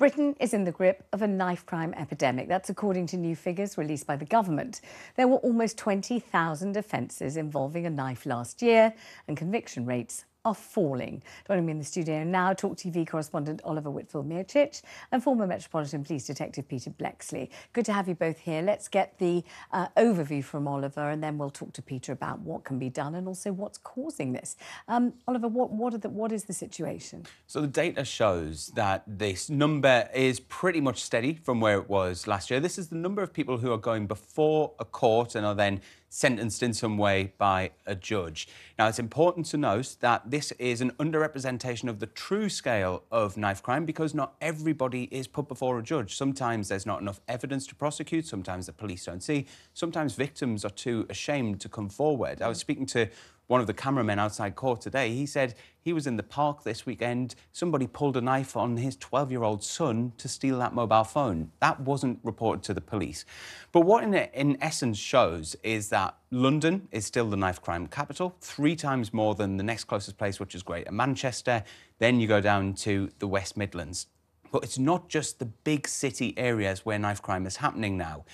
Britain is in the grip of a knife crime epidemic. That's according to new figures released by the government. There were almost 20,000 offences involving a knife last year, and conviction rates are falling. Joining me in the studio now, TalkTV correspondent Oliver Whitfield Mirchich and former Metropolitan Police Detective Peter Bleksley. Good to have you both here. Let's get the overview from Oliver, and then we'll talk to Peter about what can be done and also what's causing this. Oliver, what is the situation? So the data shows that this number is pretty much steady from where it was last year. This is the number of people who are going before a court and are then sentenced in some way by a judge. Now, it's important to note that this is an underrepresentation of the true scale of knife crime because not everybody is put before a judge. Sometimes there's not enough evidence to prosecute, sometimes the police don't see, sometimes victims are too ashamed to come forward. I was speaking to one of the cameramen outside court today. He said he was in the park this weekend. Somebody pulled a knife on his 12-year-old son to steal that mobile phone. That wasn't reported to the police. But what in essence shows is that London is still the knife crime capital, 3 times more than the next closest place, which is Greater Manchester. Then you go down to the West Midlands. But it's not just the big city areas where knife crime is happening now.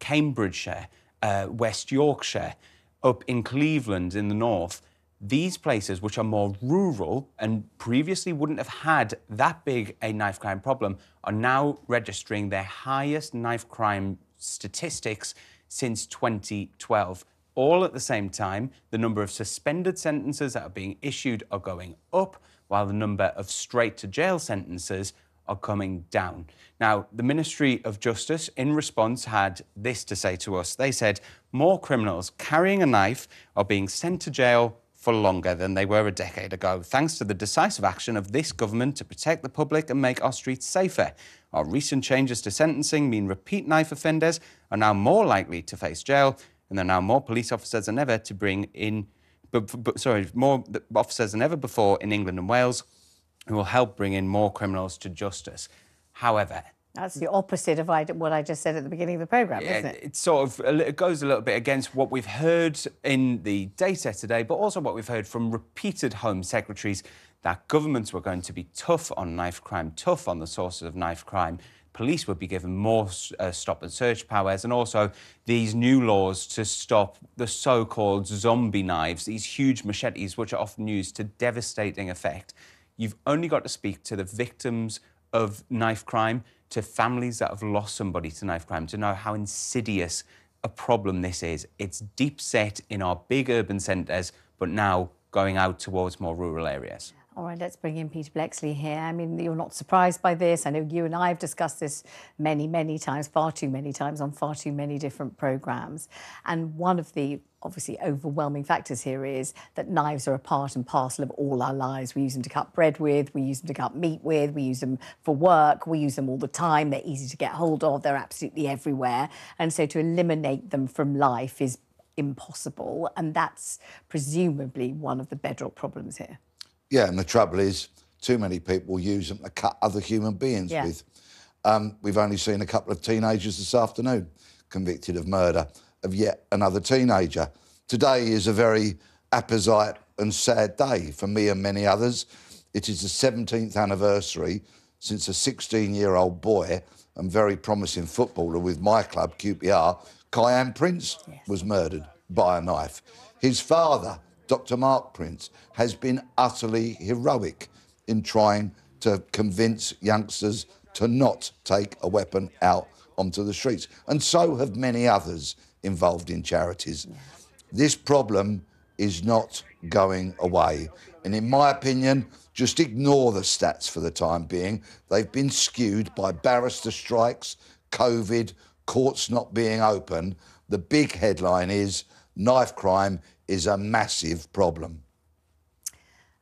Cambridgeshire, West Yorkshire, up in Cleveland, in the north, these places, which are more rural and previously wouldn't have had that big a knife crime problem, are now registering their highest knife crime statistics since 2012. All at the same time, the number of suspended sentences that are being issued are going up, while the number of straight-to-jail sentences are coming down. Now, the Ministry of Justice, in response, had this to say to us. They said more criminals carrying a knife are being sent to jail for longer than they were a decade ago, thanks to the decisive action of this government to protect the public and make our streets safer. Our recent changes to sentencing mean repeat knife offenders are now more likely to face jail, and there are now more police officers than ever to bring in... more officers than ever before in England and Wales, who will help bring in more criminals to justice. However... That's the opposite of what I just said at the beginning of the programme, yeah, isn't it? It goes a little bit against what we've heard in the data today, but also what we've heard from repeated Home Secretaries, that governments were going to be tough on knife crime, tough on the sources of knife crime. Police would be given more stop and search powers, and also these new laws to stop the so-called zombie knives, these huge machetes which are often used to devastating effect. You've only got to speak to the victims of knife crime, to families that have lost somebody to knife crime, to know how insidious a problem this is. It's deep set in our big urban centres, but now going out towards more rural areas. All right, let's bring in Peter Bleksley here. I mean, you're not surprised by this. I know you and I have discussed this many, many times, far too many times, on far too many different programmes. And one of the obviously overwhelming factors here is that knives are a part and parcel of all our lives. We use them to cut bread with, we use them to cut meat with, we use them for work, we use them all the time. They're easy to get hold of, they're absolutely everywhere. And so to eliminate them from life is impossible. And that's presumably one of the bedrock problems here. Yeah, and the trouble is, too many people use them to cut other human beings with. We've only seen a couple of teenagers this afternoon convicted of murder of yet another teenager. Today is a very apposite and sad day for me and many others. It is the 17th anniversary since a 16-year-old boy and very promising footballer with my club, QPR, Kiyan Prince, was murdered by a knife. His father, Dr. Mark Prince, has been utterly heroic in trying to convince youngsters to not take a weapon out onto the streets. And so have many others involved in charities. This problem is not going away. And in my opinion, just ignore the stats for the time being. They've been skewed by barrister strikes, COVID, courts not being open. The big headline is knife crime is a massive problem.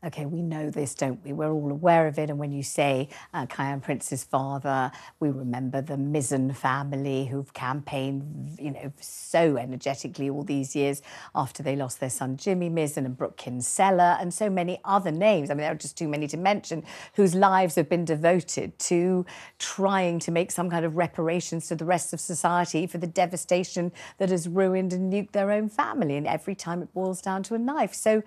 OK, we know this, don't we? We're all aware of it. And when you say Kiyan Prince's father, we remember the Mizen family who've campaigned, you know, so energetically all these years after they lost their son Jimmy Mizen and Brooke Kinsella and so many other names. I mean, there are just too many to mention whose lives have been devoted to trying to make some kind of reparations to the rest of society for the devastation that has ruined and nuked their own family. And every time it boils down to a knife. So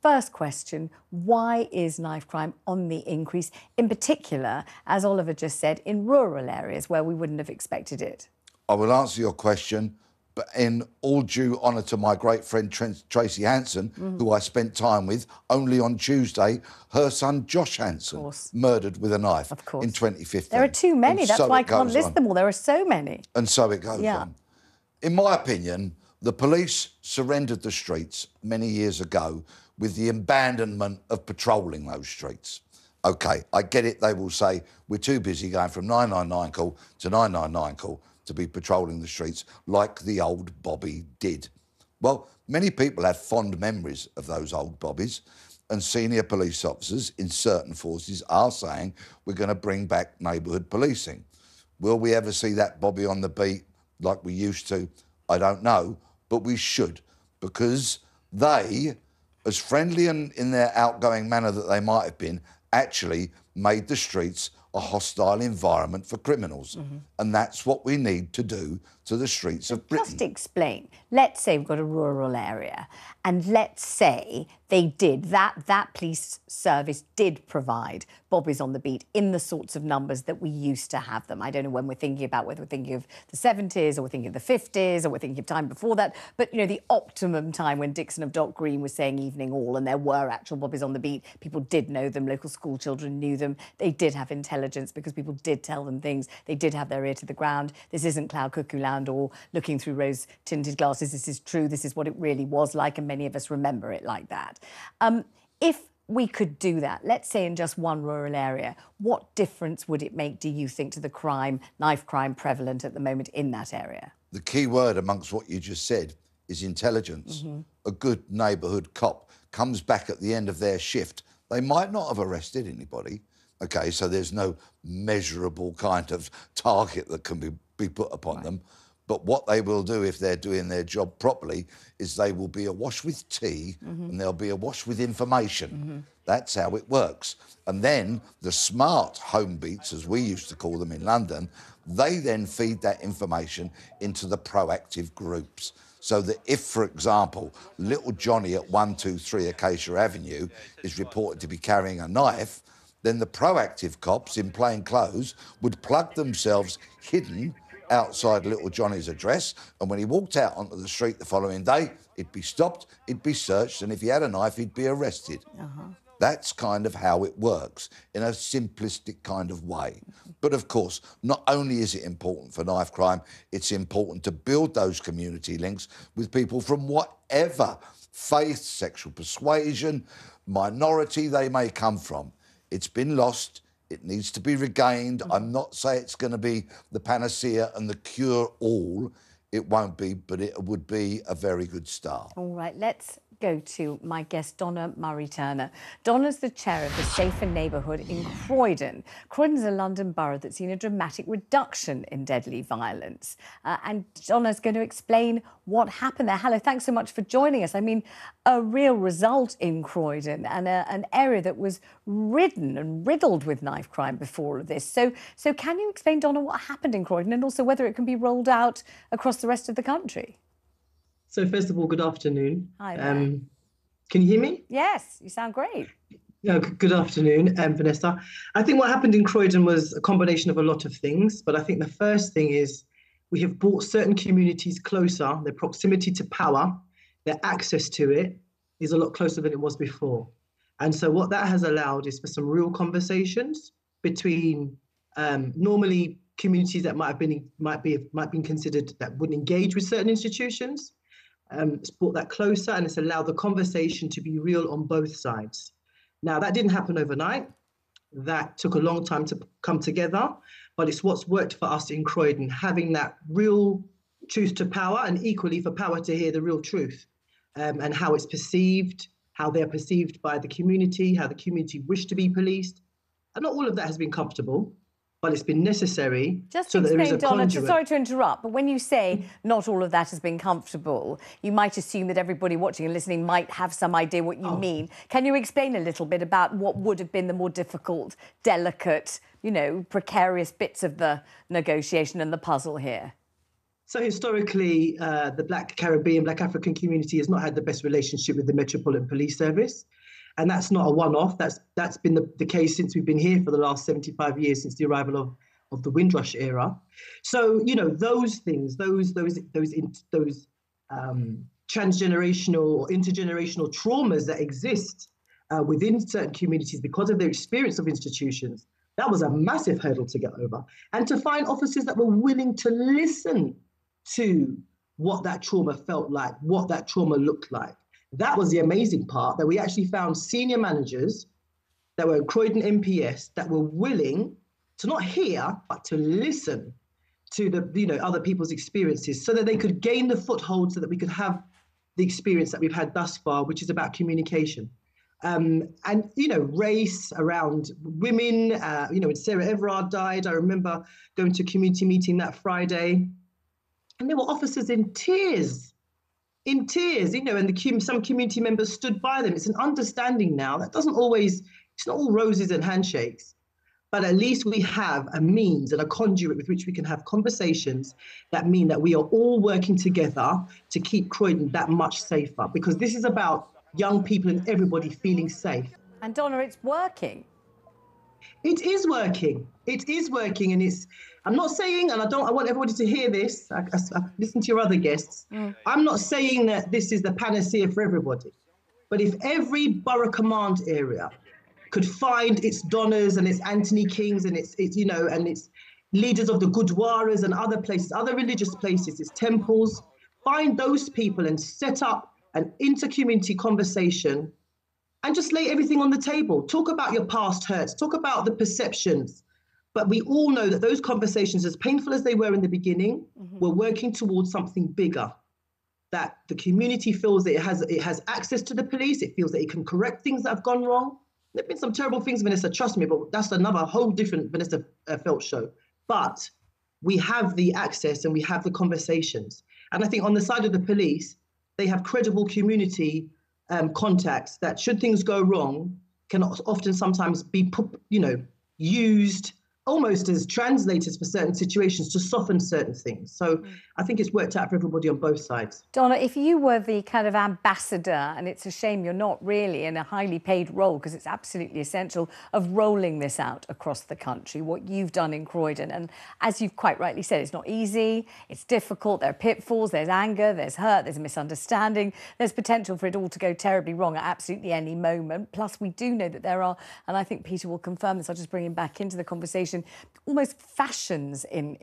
first question, Why is knife crime on the increase, in particular, as Oliver just said, in rural areas where we wouldn't have expected it? I will answer your question, but in all due honour to my great friend Tracy Hanson, who I spent time with, only on Tuesday, her son Josh Hanson murdered with a knife in 2015. There are too many, that's why I can't list them all. There are so many. And so it goes on. In my opinion, the police surrendered the streets many years ago with the abandonment of patrolling those streets. OK, I get it, they will say, we're too busy going from 999 call to 999 call to be patrolling the streets like the old Bobby did. Well, many people have fond memories of those old Bobbies, and senior police officers in certain forces are saying we're going to bring back neighbourhood policing. Will we ever see that Bobby on the beat like we used to? I don't know, but we should, because they, as friendly and in their outgoing manner that they might have been, actually made the streets a hostile environment for criminals. And that's what we need to do to the streets of Britain. Just explain. Let's say we've got a rural area, and let's say they did, that police service did provide bobbies on the beat in the sorts of numbers that we used to have them. I don't know when we're thinking about, whether we're thinking of the 70s or we're thinking of the 50s or we're thinking of time before that, but, you know, the optimum time when Dixon of Dock Green was saying evening all and there were actual bobbies on the beat. People did know them, local school children knew them. They did have intelligence because people did tell them things. They did have their ear to the ground. This isn't cloud cuckoo land or looking through rose-tinted glasses. This is true. This is what it really was like, and many of us remember it like that. If we could do that, let's say in just one rural area, what difference would it make, do you think, to the crime, knife crime prevalent at the moment in that area? The key word amongst what you just said is intelligence. A good neighbourhood cop comes back at the end of their shift. They might not have arrested anybody, OK, so there's no measurable kind of target that can be put upon them. But what they will do if they're doing their job properly is they will be awash with tea and they'll be awash with information. That's how it works. And then the smart home beats, as we used to call them in London, they then feed that information into the proactive groups. So that if, for example, little Johnny at 123 Acacia Avenue is reported to be carrying a knife, then the proactive cops in plain clothes would plug themselves hidden outside little Johnny's address, and when he walked out onto the street the following day, he'd be stopped, he'd be searched, and if he had a knife, he'd be arrested. That's kind of how it works, in a simplistic kind of way. But, of course, not only is it important for knife crime, it's important to build those community links with people from whatever faith, sexual persuasion, minority they may come from. It's been lost. It needs to be regained. I'm not saying it's going to be the panacea and the cure-all. It won't be, but it would be a very good start. All right, let's go to my guest, Donna Murray-Turner. Donna's the chair of the Safer Neighbourhood in Croydon. Croydon's a London borough that's seen a dramatic reduction in deadly violence. And Donna's going to explain what happened there. Hello, thanks so much for joining us. I mean, a real result in Croydon and an area that was ridden and riddled with knife crime before all of this. So can you explain, Donna, what happened in Croydon and also whether it can be rolled out across the rest of the country? So first of all, good afternoon. Hi there. Can you hear me? Yes, you sound great. No, good afternoon, Vanessa. I think what happened in Croydon was a combination of a lot of things, but I think the first thing is we have brought certain communities closer. Their proximity to power, their access to it is a lot closer than it was before. And so what that has allowed is for some real conversations between normally communities that might be considered that wouldn't engage with certain institutions. It's brought that closer and it's allowed the conversation to be real on both sides. Now, that didn't happen overnight. That took a long time to come together, but it's what's worked for us in Croydon, having that real truth to power and equally for power to hear the real truth and how it's perceived, how they're perceived by the community, how the community wish to be policed. And not all of that has been comfortable. Well, it's been necessary. Just so that there is a conduit. Donna, sorry to interrupt, but when you say not all of that has been comfortable, you might assume that everybody watching and listening might have some idea what you mean. Can you explain a little bit about what would have been the more difficult, delicate, you know, precarious bits of the negotiation and the puzzle here? So historically, the Black Caribbean, Black African community has not had the best relationship with the Metropolitan Police Service. And that's not a one-off. That's been the case since we've been here for the last 75 years, since the arrival of the Windrush era. So, you know, those things, those transgenerational or intergenerational traumas that exist within certain communities because of their experience of institutions, that was a massive hurdle to get over. And to find officers that were willing to listen to what that trauma felt like, what that trauma looked like. That was the amazing part, that we actually found senior managers that were in Croydon MPS that were willing to not hear, but to listen to the, you know, other people's experiences, so that they could gain the foothold, so that we could have the experience that we've had thus far, which is about communication. And, you know, race, around women, you know, when Sarah Everard died, I remember going to a community meeting that Friday, and there were officers in tears, you know, and some community members stood by them. It's an understanding now that doesn't always, it's not all roses and handshakes, but at least we have a means and a conduit with which we can have conversations that mean that we are all working together to keep Croydon that much safer, because this is about young people and everybody feeling safe. And Donna, it's working. It is working. It is working, and it's. I'm not saying, and I want everybody to hear this. I listen to your other guests. Mm. I'm not saying that this is the panacea for everybody, but if every borough command area could find its Donnas and its Anthony Kings and its you know, and its leaders of the Gurdwaras and other places, other religious places, its temples, find those people and set up an inter-community conversation. And just lay everything on the table. Talk about your past hurts. Talk about the perceptions. But we all know that those conversations, as painful as they were in the beginning, mm-hmm. were working towards something bigger. That the community feels that it has access to the police. It feels that it can correct things that have gone wrong. There have been some terrible things, Vanessa, trust me, but that's another whole different Vanessa Feltz show. But we have the access and we have the conversations. And I think on the side of the police, they have credible community contacts that, should things go wrong, can often sometimes be, you know, used almost as translators for certain situations to soften certain things. So I think it's worked out for everybody on both sides. Donna, if you were the kind of ambassador, and it's a shame you're not really in a highly paid role, because it's absolutely essential, of rolling this out across the country, what you've done in Croydon. And as you've quite rightly said, it's not easy, it's difficult, there are pitfalls, there's anger, there's hurt, there's misunderstanding, there's potential for it all to go terribly wrong at absolutely any moment. Plus, we do know that there are, and I think Peter will confirm this, I'll just bring him back into the conversation, almost fashions in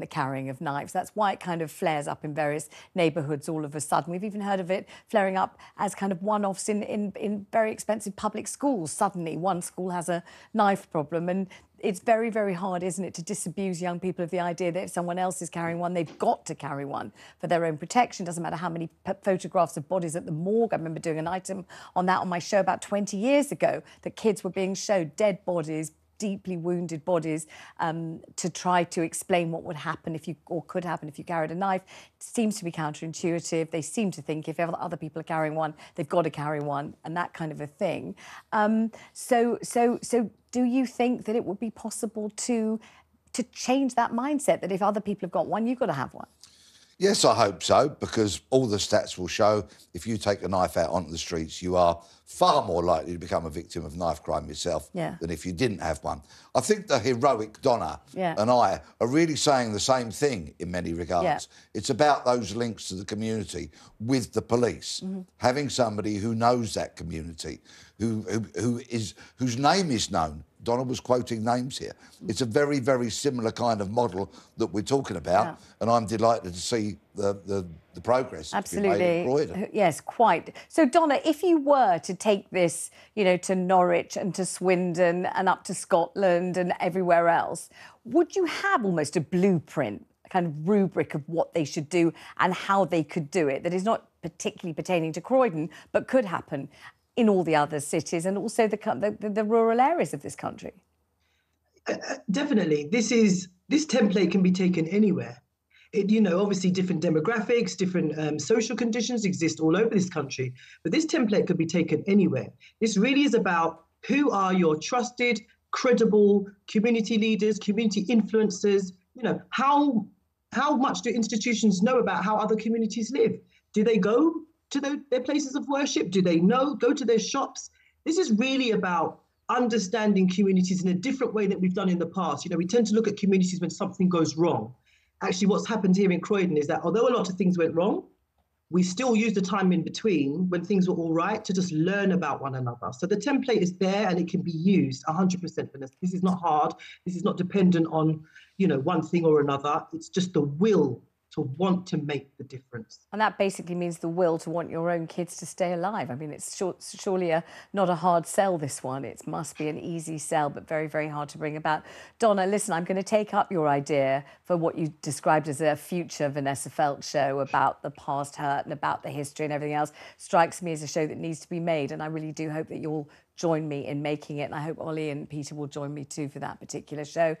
the carrying of knives. That's why it kind of flares up in various neighbourhoods all of a sudden. We've even heard of it flaring up as kind of one-offs in very expensive public schools. Suddenly one school has a knife problem, and it's very, very hard, isn't it, to disabuse young people of the idea that if someone else is carrying one, they've got to carry one for their own protection. Doesn't matter how many photographs of bodies at the morgue. I remember doing an item on that on my show about 20 years ago, that kids were being showed dead bodies, deeply wounded bodies, to try to explain what would happen if you, or could happen if you carried a knife. It seems to be counterintuitive. They seem to think if other people are carrying one, they've got to carry one, and that kind of a thing. So do you think that it would be possible to change that mindset, that if other people have got one, you've got to have one? Yes, I hope so, because all the stats will show if you take a knife out onto the streets, you are far more likely to become a victim of knife crime yourself than if you didn't have one. I think the heroic Donna and I are really saying the same thing in many regards. It's about those links to the community with the police, having somebody who knows that community, whose name is known. Donna was quoting names here. It's a very, very similar kind of model that we're talking about, and I'm delighted to see the progress. Absolutely, yes, quite. So, Donna, if you were to take this, you know, to Norwich and to Swindon and up to Scotland and everywhere else, would you have almost a blueprint, a kind of rubric of what they should do and how they could do it, that is not particularly pertaining to Croydon, but could happen in all the other cities and also the rural areas of this country? Definitely. This template can be taken anywhere. It, you know, obviously different demographics, different social conditions exist all over this country, but this template could be taken anywhere. This really is about who are your trusted, credible community leaders, community influencers. You know, how much do institutions know about how other communities live? Do they go to their places of worship? Do they know, go to their shops? This is really about understanding communities in a different way that we've done in the past. You know, we tend to look at communities when something goes wrong. Actually, what's happened here in Croydon is that although a lot of things went wrong, we still use the time in between when things were all right to just learn about one another. So the template is there and it can be used 100%. This is not hard. This is not dependent on, you know, one thing or another. It's just the will to want to make the difference. And that basically means the will to want your own kids to stay alive. I mean, it's surely not a hard sell, this one. It must be an easy sell, but very, very hard to bring about. Donna, listen, I'm going to take up your idea for what you described as a future Vanessa Feltz show about the past hurt and about the history and everything else. Strikes me as a show that needs to be made, and I really do hope that you'll join me in making it. And I hope Ollie and Peter will join me too for that particular show.